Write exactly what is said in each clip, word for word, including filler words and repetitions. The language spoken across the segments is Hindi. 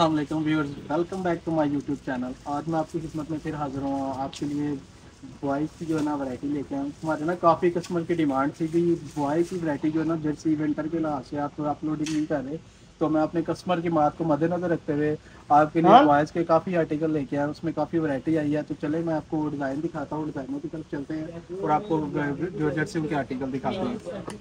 अस्सलाम वालेकुम viewers, welcome back to my YouTube channel. आज मैं आपकी खिदमत में फिर हाज़िर हुआ आपके लिए बॉयज़ की जो है ना वैरायटी लेके आऊँ। हमारे ना काफ़ी कस्टमर की डिमांड थी कि बॉयज़ की वैरायटी जो है ना जर्सी विंटर के लिहाज से आप अपलोडिंग नहीं कर रहे, तो मैं अपने कस्टमर की बात को मद्देनजर रखते हुए आपके लिए बॉयज़ के काफ़ी आर्टिकल लेके आया। उसमें काफ़ी वैरायटी आई है, तो चले मैं आपको डिज़ाइन दिखाता हूँ, डिज़ाइनों की तरफ चलते हैं और आपको जो जर्सी उनके आर्टिकल दिखाते हैं।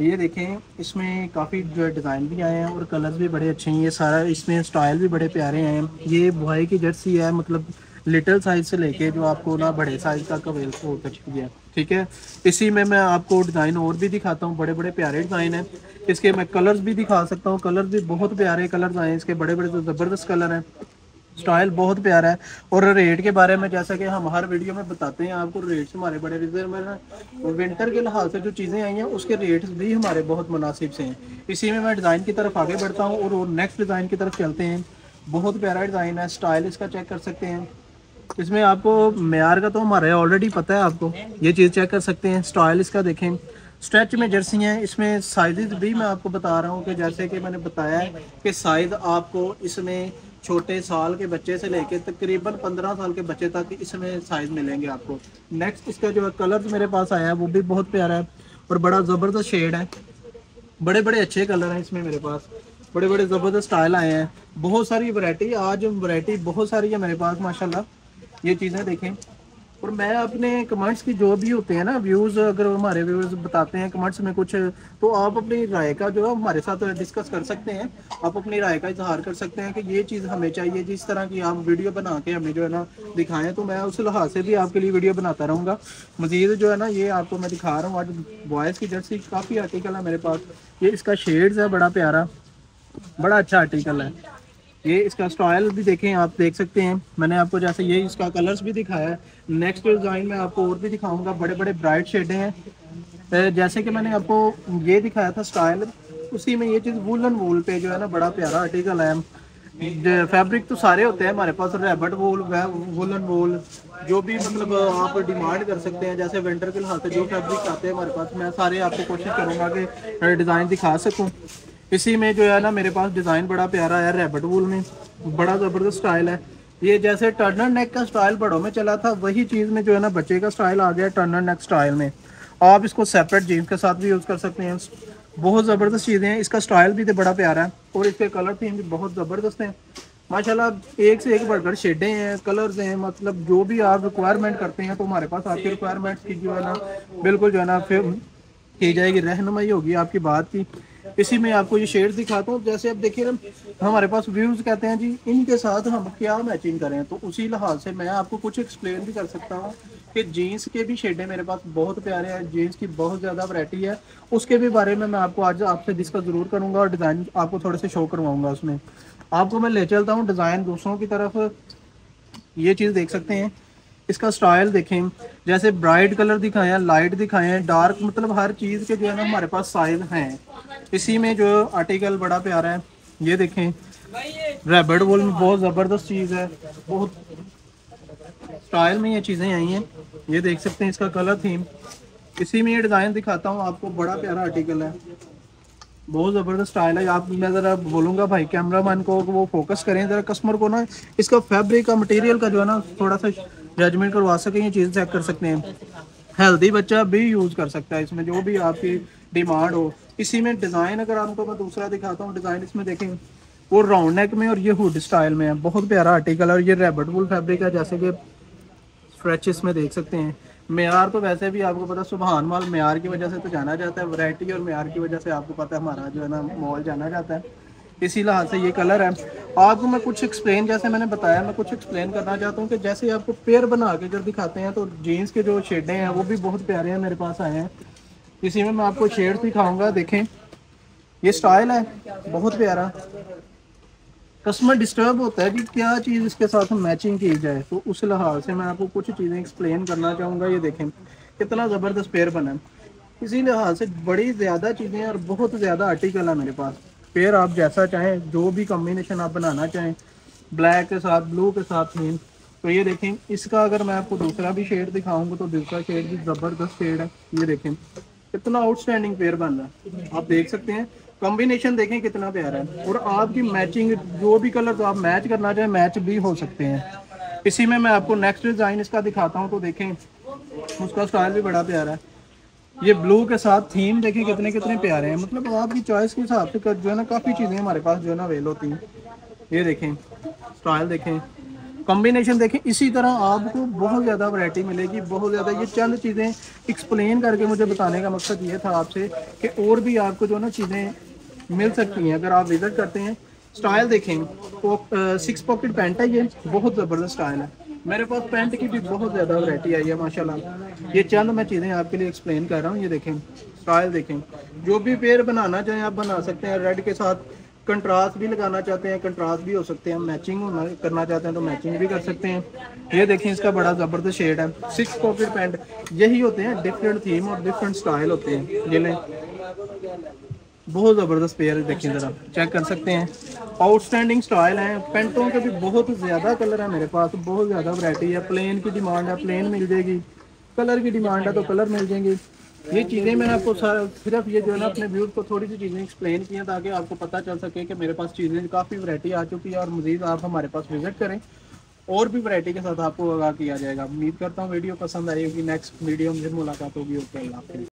ये देखें, इसमें काफ़ी जो है डिज़ाइन भी आए हैं और कलर्स भी बड़े अच्छे हैं। ये सारा इसमें स्टाइल भी बड़े प्यारे हैं। ये बुआई की जर्सी है, मतलब लिटिल साइज से लेके जो आपको ना बड़े साइज तक अवेलेबल हो सकती है। ठीक है, इसी में मैं आपको डिज़ाइन और भी दिखाता हूँ, बड़े बड़े प्यारे डिज़ाइन हैं। इसके मैं कलर्स भी दिखा सकता हूँ, कलर्स भी बहुत प्यारे कलर्स आए हैं इसके, बड़े बड़े तो ज़बरदस्त कलर हैं, स्टाइल बहुत प्यारा है। और रेट के बारे में जैसा कि हम हर वीडियो में बताते हैं आपको, रेट्स हमारे बड़े रिजनेबल हैं और विंटर के लिहाज से जो चीज़ें आई हैं उसके रेट्स भी हमारे बहुत मुनासिब से हैं। इसी में मैं डिज़ाइन की तरफ आगे बढ़ता हूं और नेक्स्ट डिज़ाइन की तरफ चलते हैं। बहुत प्यारा डिज़ाइन है, स्टाइल इसका चेक कर सकते हैं। इसमें आपको मैयार का तो हमारा ऑलरेडी पता है, आपको ये चीज़ चेक कर सकते हैं। स्टाइल इसका देखें, स्ट्रेच में जर्सी हैं। इसमें साइजेस भी मैं आपको बता रहा हूँ कि जैसे कि मैंने बताया कि साइज़ आपको इसमें छोटे साल के बच्चे से लेके तकरीबन पंद्रह साल के बच्चे तक इसमें साइज मिलेंगे आपको। नेक्स्ट इसका जो है कलर मेरे पास आया है वो भी बहुत प्यारा है और बड़ा ज़बरदस्त शेड है, बड़े बड़े अच्छे कलर हैं इसमें मेरे पास, बड़े बड़े ज़बरदस्त स्टाइल आए हैं। बहुत सारी वैरायटी, आज वैरायटी बहुत सारी है मेरे पास माशाल्लाह। ये चीज़ें देखें, और मैं अपने कमेंट्स की जो भी होते हैं ना व्यूज़, अगर हमारे व्यूज़ बताते हैं कमेंट्स में कुछ, तो आप अपनी राय का जो है हमारे साथ डिस्कस कर सकते हैं, आप अपनी राय का इजहार कर सकते हैं कि ये चीज़ हमें चाहिए। जिस तरह की आप वीडियो बना के हमें जो है ना दिखाएं, तो मैं उस लिहाज से भी आपके लिए वीडियो बनाता रहूँगा। मज़ीद जो है ना ये आपको मैं दिखा रहा हूँ आज बॉयज़ की जर्सी, काफ़ी आर्टिकल है मेरे पास। ये इसका शेड्स है, बड़ा प्यारा, बड़ा अच्छा आर्टिकल है। ये इसका स्टाइल भी देखें, आप देख सकते हैं, मैंने आपको जैसे ये इसका कलर्स भी दिखाया है। नेक्स्ट डिज़ाइन में आपको और भी दिखाऊंगा, बड़े बड़े ब्राइट शेडें हैं। जैसे कि मैंने आपको ये दिखाया था स्टाइल, उसी में ये चीज़ वूलन वूल पे जो है ना बड़ा प्यारा आर्टिकल है। फैब्रिक तो सारे होते हैं हमारे पास, रैबट वूल, वूलन वूल, जो भी मतलब आप डिमांड कर सकते हैं। जैसे विंटर के लिहाज से जो फैब्रिक आते हैं हमारे पास, मैं सारे आपको कोशिश करूँगा कि डिज़ाइन दिखा सकूँ। इसी में जो है ना मेरे पास डिज़ाइन बड़ा प्यारा है रैबिट वूल में, बड़ा ज़बरदस्त स्टाइल है। ये जैसे टर्नर नेक का स्टाइल बड़ों में चला था, वही चीज़ में जो है ना बच्चे का स्टाइल आ गया टर्नर नेक स्टाइल में। आप इसको सेपरेट जीन्स के साथ भी यूज़ कर सकते हैं, बहुत ज़बरदस्त चीज़ें हैं। इसका स्टाइल भी तो बड़ा प्यारा है और इसके कलर थीम भी बहुत ज़बरदस्त हैं माशाल्लाह। एक से एक बढ़कर शेडें हैं, कलर्स हैं, मतलब जो भी आप रिक्वायरमेंट करते हैं तो हमारे पास आपकी रिक्वायरमेंट्स की जो है ना बिल्कुल जो है ना फिर की जाएगी, रहनुमाई होगी आपकी बात की। इसी में आपको ये शेड दिखाता हूँ। जैसे आप देखिए हमारे पास व्यूज़ कहते हैं जी इनके साथ हम क्या मैचिंग करें, तो उसी लिहाज से मैं आपको कुछ एक्सप्लेन भी कर सकता हूँ कि जीन्स के भी शेडें मेरे पास बहुत प्यारे हैं, जीन्स की बहुत ज़्यादा वैरायटी है। उसके भी बारे में मैं आपको आज आपसे डिस्कस ज़रूर करूँगा और डिज़ाइन आपको थोड़े से शो करवाऊँगा। उसमें आपको मैं ले चलता हूँ डिज़ाइन दूसरों की तरफ। ये चीज़ देख सकते हैं, इसका स्टाइल देखें, जैसे ब्राइट कलर दिखाए हैं, लाइट दिखाए हैं, डार्क, मतलब हर चीज़ के जो है ना हमारे पास साइज हैं। इसी में जो आर्टिकल बड़ा प्यारा है, ये देखें रैबिट वूल में, बहुत ज़बरदस्त चीज़ है, बहुत स्टाइल में ये चीज़ें आई हैं। ये देख सकते हैं इसका कलर थीम। इसी में ये डिज़ाइन दिखाता हूँ आपको, बड़ा प्यारा आर्टिकल है, बहुत ज़बरदस्त स्टाइल है। आप मैं ज़रा बोलूँगा भाई कैमरामैन को वो फोकस करें ज़रा कस्टमर को ना, इसका फैब्रिक का मटेरियल का जो है ना थोड़ा सा जजमेंट करवा सकें। ये चीज़ चेक कर सकते हैं, हेल्दी बच्चा भी यूज़ कर सकता है इसमें, जो भी आपकी डिमांड हो। इसी में डिज़ाइन अगर आपको मैं दूसरा दिखाता हूँ, डिज़ाइन इसमें देखें वो राउंड नेक में और ये हुड स्टाइल में है, बहुत प्यारा आर्टिकल और ये रैबिट वूल फैब्रिक है। जैसे कि स्ट्रेचेस में देख सकते हैं, मेयार तो वैसे भी आपको पता है सुबहान मॉल मेयार की वजह से तो जाना जाता है, वैरायटी और मेयार की वजह से आपको पता है हमारा जो है ना मॉल जाना जाता है। इसी लिहाज से ये कलर है। आपको मैं कुछ एक्सप्लेन, जैसे मैंने बताया मैं कुछ एक्सप्लेन करना चाहता हूँ कि जैसे आपको पेयर बना के अगर दिखाते हैं तो जीन्स के जो शेडें हैं वो भी बहुत प्यारे हैं मेरे पास आए हैं। इसी में मैं आपको शेड दिखाऊँगा। देखें ये स्टाइल है बहुत प्यारा, कस्टमर डिस्टर्ब होता है कि क्या चीज़ इसके साथ मैचिंग की जाए, तो उस लिहाज से मैं आपको कुछ चीज़ें एक्सप्लेन करना चाहूँगा। ये देखें कितना ज़बरदस्त पेयर बना है, इसी लिहाज से बड़ी ज़्यादा चीज़ें और बहुत ज़्यादा आर्टिकल है मेरे पास। पेयर आप जैसा चाहें, जो भी कम्बिनेशन आप बनाना चाहें, ब्लैक के साथ, ब्लू के साथ, ग्रीन। तो ये देखें इसका अगर मैं आपको दूसरा भी शेड दिखाऊँगा तो दूसरा शेड भी ज़बरदस्त शेड है। ये देखें कितना आउटस्टैंडिंग पेयर बन रहा है, आप देख सकते हैं कॉम्बिनेशन देखें कितना प्यारा है। और आपकी मैचिंग जो भी कलर तो आप मैच करना चाहें मैच भी हो सकते हैं। इसी में मैं आपको नेक्स्ट डिज़ाइन इसका दिखाता हूं तो देखें उसका स्टाइल भी बड़ा प्यारा है। ये ब्लू के साथ थीम देखें कितने कितने प्यारे हैं। मतलब आपकी चॉइस के हिसाब से जो है ना काफ़ी चीज़ें हमारे पास जो है ना अवेल होती हैं। ये देखें स्टाइल देखें कॉम्बिनेशन देखें। इसी तरह आपको बहुत ज़्यादा वैरायटी मिलेगी, बहुत ज़्यादा। ये चंद चीज़ें एक्सप्लेन करके मुझे बताने का मकसद ये था आपसे कि और भी आपको जो ना चीज़ें मिल सकती हैं अगर आप विज़िट करते हैं। स्टाइल देखें तो, आ, सिक्स पॉकेट पैंट है। ये बहुत ज़बरदस्त स्टाइल है। मेरे पास पैंट की भी बहुत ज़्यादा वैरायटी आई है माशाल्लाह। ये चंद मैं चीज़ें आपके लिए एक्सप्लेन कर रहा हूँ। ये देखें स्टाइल देखें, जो भी पेयर बनाना चाहें आप बना सकते हैं। रेड के साथ कंट्रास्ट भी लगाना चाहते हैं कंट्रास्ट भी हो सकते हैं, मैचिंग करना चाहते हैं तो मैचिंग भी कर सकते हैं। ये देखें इसका बड़ा ज़बरदस्त शेड है। सिक्स पॉकेट पैंट यही होते हैं, डिफरेंट थीम और डिफरेंट स्टाइल होते हैं। ये लें बहुत ज़बरदस्त पेयर है, देखें ज़रा चेक कर सकते हैं। आउटस्टैंडिंग स्टाइल है। पैंटों के भी बहुत ज़्यादा कलर है मेरे पास, बहुत ज़्यादा वैरायटी है। प्लेन की डिमांड है प्लेन मिल जाएगी, कलर की डिमांड है तो कलर मिल जाएंगी। ये चीज़ें मैंने आपको सिर्फ ये जो है ना अपने व्यूज को थोड़ी सी चीज़ें एक्सप्लेन की हैं ताकि आपको पता चल सके कि मेरे पास चीज़ें काफ़ी वैरायटी आ चुकी है। और मज़ीद आप हमारे पास विज़िट करें और भी वैरायटी के साथ आपको आगाह किया जाएगा। उम्मीद करता हूँ वीडियो पसंद आई होगी। नेक्स्ट वीडियो में मुलाकात होगी। ओके, अल्लाह हाफिज़।